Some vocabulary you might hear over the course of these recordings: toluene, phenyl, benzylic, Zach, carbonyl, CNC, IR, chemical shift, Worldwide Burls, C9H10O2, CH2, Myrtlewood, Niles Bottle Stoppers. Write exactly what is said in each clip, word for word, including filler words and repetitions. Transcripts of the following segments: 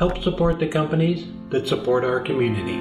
Help support the companies that support our community.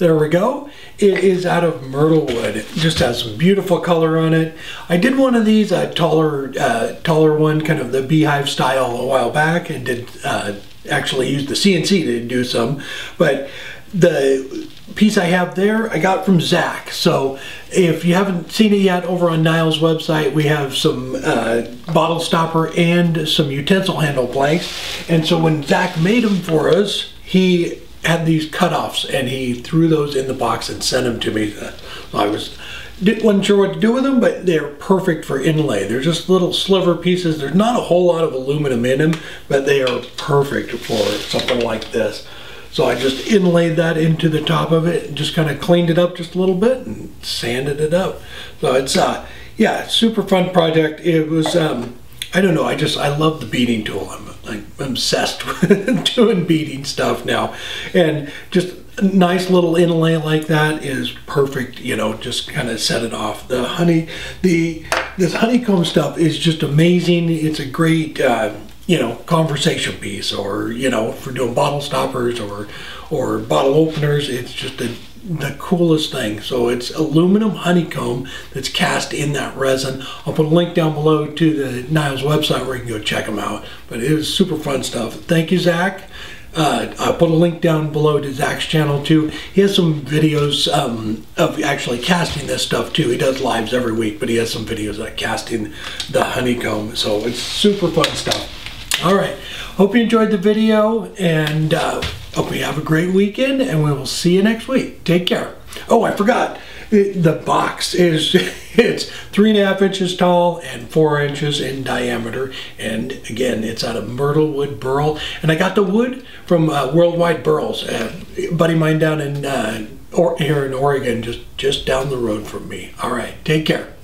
There we go. It is out of Myrtlewood. It just has some beautiful color on it. I did one of these, a taller, uh, taller one, kind of the beehive style a while back, and did uh, actually use the C N C to do some. But the piece I have there, I got from Zach. So if you haven't seen it yet, over on Niles' website, we have some uh, bottle stopper and some utensil handle blanks. And so when Zach made them for us, he had these cutoffs, and he threw those in the box and sent them to me. I was, wasn't sure what to do with them, but they're perfect for inlay. They're just little sliver pieces. There's not a whole lot of aluminum in them, but they are perfect for something like this. So I just inlaid that into the top of it and just kind of cleaned it up just a little bit and sanded it up. So it's, uh, yeah, super fun project. It was, um, I don't know, I just, I love the beading tool. I'm like obsessed with doing beading stuff now. And just a nice little inlay like that is perfect, you know, just kind of set it off. The honey, the, this honeycomb stuff is just amazing. It's a great, uh, you know, conversation piece, or, you know, for doing bottle stoppers or or bottle openers. It's just the, the coolest thing. So it's aluminum honeycomb that's cast in that resin. I'll put a link down below to the Niles website where you can go check them out. But it is super fun stuff. Thank you, Zach. Uh, I'll put a link down below to Zach's channel too. He has some videos um, of actually casting this stuff too. He does lives every week, but he has some videos like casting the honeycomb. So it's super fun stuff. All right, hope you enjoyed the video, and uh, hope you have a great weekend, and we will see you next week. Take care. Oh, I forgot. It, the box is it's three and a half inches tall and four inches in diameter. And again, it's out of Myrtlewood burl. And I got the wood from uh, Worldwide Burls. Uh, buddy mine down in uh, or here in Oregon, just just down the road from me. All right, take care.